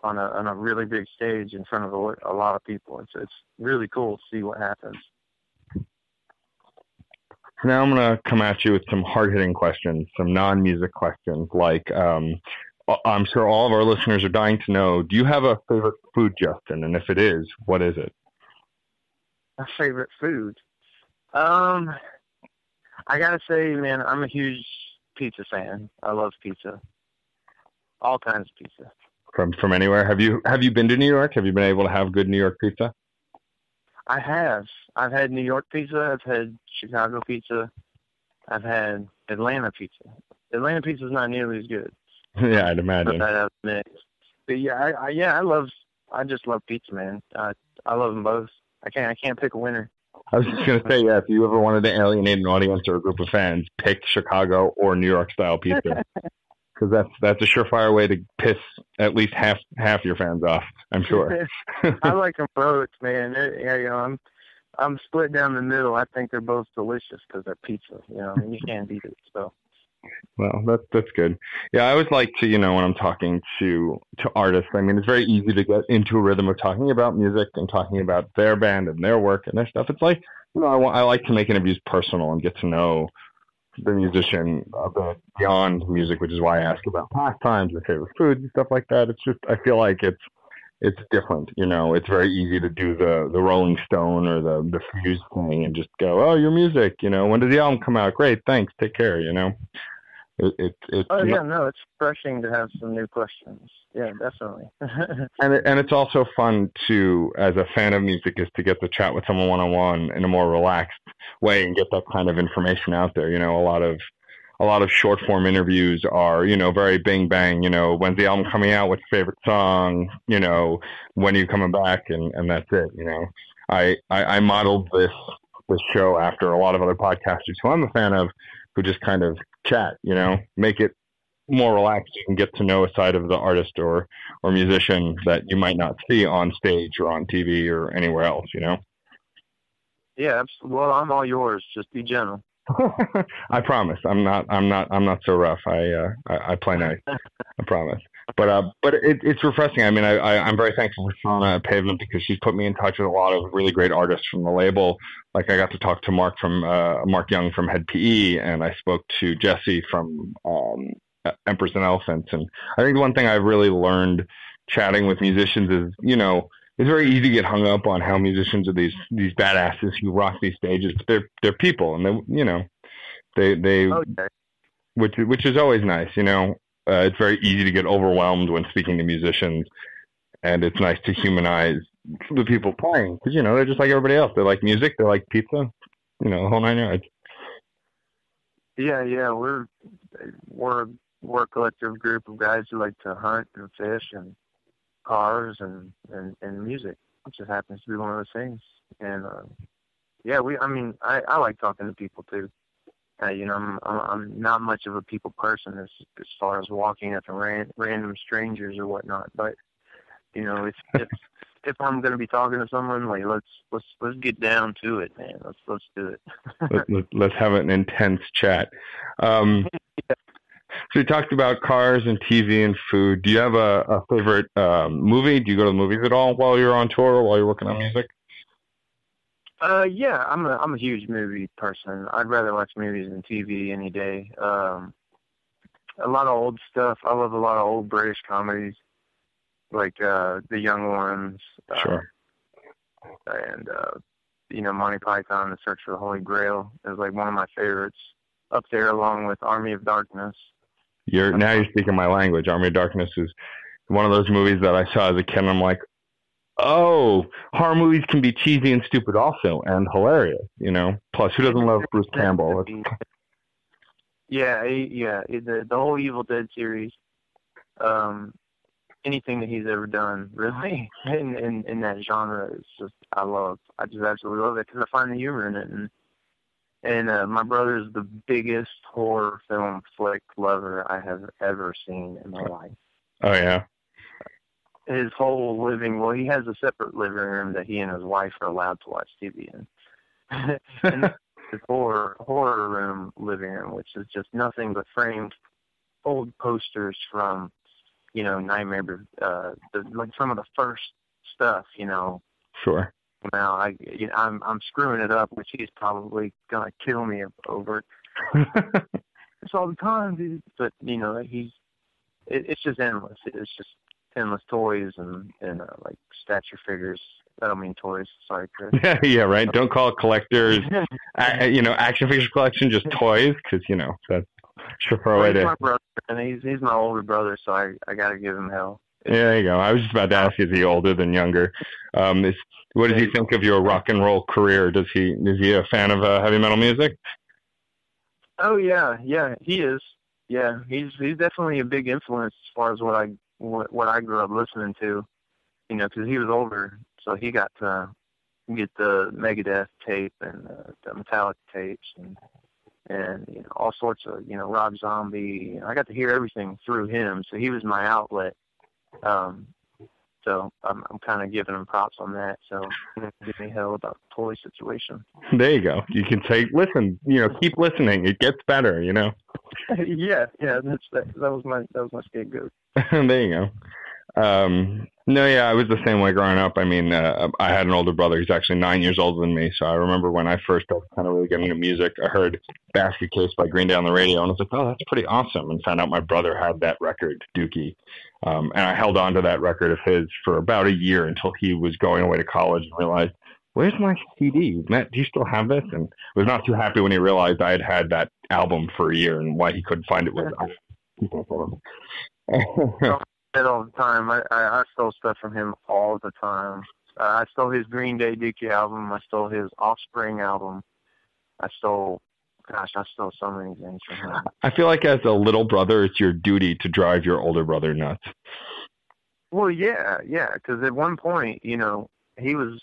on a on a really big stage in front of a, a lot of people. It's it's really cool to see what happens. Now I'm going to come at you with some hard-hitting questions, some non-music questions. Like, um, I'm sure all of our listeners are dying to know, do you have a favorite food, Justin? And if it is, what is it? My favorite food? Um, I got to say, man, I'm a huge pizza fan. I love pizza. All kinds of pizza. From from anywhere? Have you have you been to New York? Have you been able to have good New York pizza? I have. I've had New York pizza. I've had Chicago pizza. I've had Atlanta pizza. Atlanta pizza is not nearly as good. Yeah, I'd imagine. But, that but yeah, I, I, yeah, I love. I just love pizza, man. I I love them both. I can't. I can't pick a winner. I was just gonna say, yeah, if you ever wanted to alienate an audience or a group of fans, pick Chicago or New York style pizza, because that's that's a surefire way to piss at least half half your fans off. I'm sure. I like them both, man. It, yeah, you know, I'm I'm split down the middle. I think they're both delicious because they're pizza. You know, I mean, you can't beat it. So, well, that's that's good. Yeah, I always like to, you know, when I'm talking to to artists, I mean, it's very easy to get into a rhythm of talking about music and talking about their band and their work and their stuff. It's like, you know, I, want, I like to make interviews personal and get to know the musician beyond music, which is why I ask about pastimes, their favorite foods, and stuff like that. It's just, I feel like it's it's different, you know. It's very easy to do the, the Rolling Stone or the, the Fuse thing and just go, oh, your music, you know, when did the album come out? Great, thanks, take care, you know. It, it, it, oh, yeah, no, it's refreshing to have some new questions. Yeah, definitely. and, it, and it's also fun to, as a fan of music, is to get to chat with someone one-on-one in a more relaxed way and get that kind of information out there. You know, a lot of a lot of short-form interviews are, you know, very bing-bang, you know, when's the album coming out, what's your favorite song, you know, when are you coming back, and, and that's it, you know. I, I, I modeled this this show after a lot of other podcasters who I'm a fan of, who just kind of chat, you know, make it more relaxed. You can get to know a side of the artist or, or musician that you might not see on stage or on T V or anywhere else, you know? Yeah. Well, I'm all yours. Just be gentle. I promise. I'm not, I'm not, I'm not so rough. I, uh, I, I play nice. I promise. But, uh, but it, it's refreshing. I mean, I, I, I'm very thankful for Shauna at Pavement because she's put me in touch with a lot of really great artists from the label. Like I got to talk to Mark from, uh, Mark Young from Head P E, and I spoke to Jesse from, um, Emperors and Elephants. And I think the one thing I've really learned chatting with musicians is, you know, it's very easy to get hung up on how musicians are these, these badasses who rock these stages. They're, they're people, and they, you know, they, they, okay. which, which is always nice, you know. Uh, it's very easy to get overwhelmed when speaking to musicians, and it's nice to humanize the people playing because, you know, they're just like everybody else. They like music. They like pizza, you know, the whole nine yards. Yeah, yeah. We're, we're, we're a collective group of guys who like to hunt and fish and cars and, and, and music, which just happens to be one of those things. And, uh, yeah, we, I mean, I, I like talking to people too. Uh, you know, I'm, I'm not much of a people person as, as far as walking up to ran, random strangers or whatnot. But, you know, if if, if I'm going to be talking to someone, like let's let's let's get down to it, man. Let's let's do it. Let, let's have an intense chat. Um, yeah. So you talked about cars and T V and food. Do you have a, a favorite um, movie? Do you go to the movies at all while you're on tour or while you're working on music? Uh, yeah, I'm a, I'm a huge movie person. I'd rather watch movies than T V any day. Um, a lot of old stuff. I love a lot of old British comedies, like, uh, The Young Ones. Uh, sure. And, uh, you know, Monty Python, The Search for the Holy Grail is like one of my favorites up there along with Army of Darkness. You're now you're speaking my language. Army of Darkness is one of those movies that I saw as a kid, and I'm like, oh, horror movies can be cheesy and stupid also, and hilarious, you know. Plus, who doesn't love Bruce Campbell? Yeah, yeah. The, the whole Evil Dead series, um, anything that he's ever done, really, in, in, in that genre, is just I love. I just absolutely love it because I find the humor in it. And, and uh, my brother's the biggest horror film flick lover I have ever seen in my life. Oh, yeah. His whole living, well, he has a separate living room that he and his wife are allowed to watch T V in. And his horror, horror room living room, which is just nothing but framed old posters from, you know, Nightmare, uh, the, like some of the first stuff, you know. Sure. Now, I, you know, I'm I'm screwing it up, which he's probably going to kill me over. It's all the time, dude. But, you know, he's, it, it's just endless. It, it's just endless toys and, and uh, like stature figures. I don't mean toys. Sorry, Chris. Yeah, yeah, right. Don't call it collectors. a, you know, action figure collection, just toys, because, you know, that's sure for a way to. He's my brother, and he's, he's my older brother, so I, I got to give him hell. Yeah, there you go. I was just about to ask, is he older than younger? Um, is, what does he think of your rock and roll career? Does he is he a fan of uh, heavy metal music? Oh, yeah, yeah, he is. Yeah, he's he's definitely a big influence as far as what I what, what I grew up listening to, you know, because he was older, so he got to get the Megadeth tape and uh, the Metallica tapes and and you know, all sorts of, you know, Rob Zombie. I got to hear everything through him, so he was my outlet. Um, so I'm, I'm kind of giving him props on that. So give me hell about the toy situation. There you go. You can say, listen, you know, keep listening. It gets better, you know? yeah. Yeah. That's, that, that was my, that was my scapegoat. There you go. Um, no, yeah, I was the same way growing up. I mean, uh, I had an older brother who's actually nine years older than me. So I remember when I first started kind of really getting into music, I heard Basket Case by Green Day on the radio. And I was like, oh, that's pretty awesome. And found out my brother had that record, Dookie. Um, and I held on to that record of his for about a year until he was going away to college and realized, where's my C D? Matt, do you still have this? And I was not too happy when he realized I had had that album for a year and why he couldn't find it with people. All the time. I, I, I stole stuff from him all the time. Uh, I stole his Green Day Dookie album. I stole his Offspring album. I stole, gosh, I stole so many things from him. I feel like as a little brother, it's your duty to drive your older brother nuts. Well, yeah, yeah, because at one point, you know, he was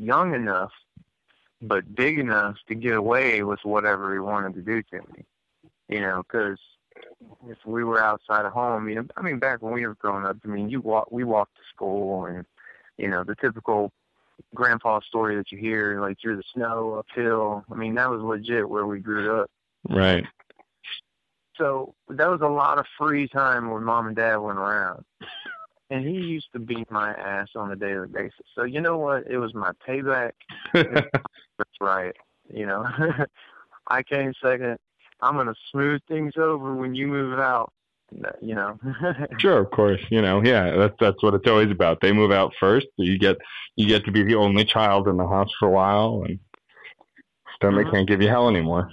young enough but big enough to get away with whatever he wanted to do to me, you know, because if we were outside of home, you know, I mean, back when we were growing up, I mean, you walk, we walked to school and, you know, the typical grandpa story that you hear, like through the snow, uphill. I mean, that was legit where we grew up. Right. So that was a lot of free time when mom and dad went around. And he used to beat my ass on a daily basis. So you know what? It was my payback. That's right. You know, I came second. I'm going to smooth things over when you move out, you know. Sure, of course. You know, yeah, that's that's what it's always about. They move out first. So you get you get to be the only child in the house for a while, and then mm-hmm. they can't give you hell anymore.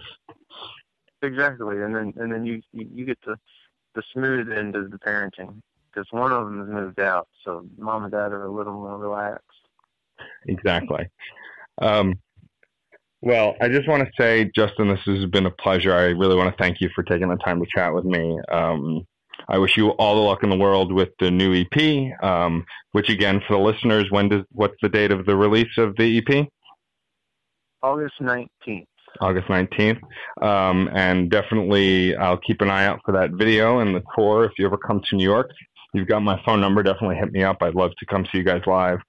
Exactly. And then and then you, you get the, the smooth end of the parenting. Because one of them has moved out, so mom and dad are a little more relaxed. Exactly. Um, well, I just want to say, Justin, this has been a pleasure. I really want to thank you for taking the time to chat with me. Um, I wish you all the luck in the world with the new E P, um, which, again, for the listeners, when does what's the date of the release of the E P? August nineteenth. August nineteenth. Um, and definitely I'll keep an eye out for that video and the tour. If you ever come to New York, you've got my phone number. Definitely hit me up. I'd love to come see you guys live.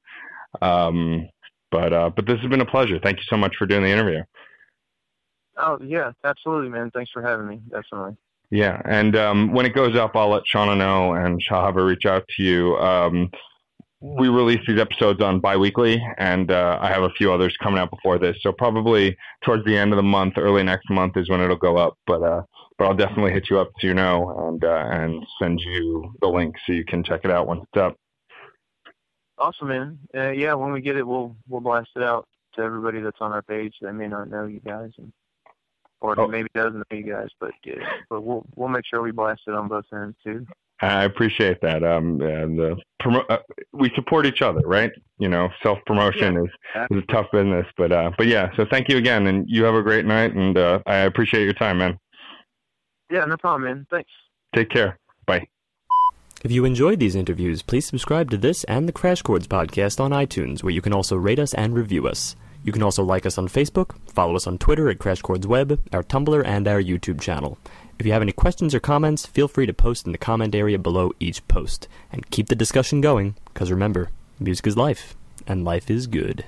Um, but, uh, but this has been a pleasure. Thank you so much for doing the interview. Oh yeah, absolutely, man. Thanks for having me. Definitely. Yeah. And, um, when it goes up, I'll let Shauna know and she'll have her reach out to you. Um, we release these episodes on bi-weekly, and uh, I have a few others coming out before this. So probably towards the end of the month, early next month is when it'll go up. But uh, but I'll definitely hit you up so you know, and uh, and send you the link so you can check it out once it's up. Awesome, man. Uh, yeah, when we get it, we'll we'll blast it out to everybody that's on our page that may not know you guys, and, or oh. maybe doesn't know you guys. But yeah, but we'll we'll make sure we blast it on both ends too. I appreciate that. Um, and uh, promo- uh, we support each other, right? You know, self-promotion yeah. is, is a tough business, but uh, but yeah. So thank you again, and you have a great night, and uh, I appreciate your time, man. Yeah, no problem, man. Thanks. Take care. Bye. If you enjoyed these interviews, please subscribe to this and the Crash Chords podcast on iTunes, where you can also rate us and review us. You can also like us on Facebook, follow us on Twitter at Crash Chords Web, our Tumblr, and our YouTube channel. If you have any questions or comments, feel free to post in the comment area below each post. And keep the discussion going, because remember, music is life, and life is good.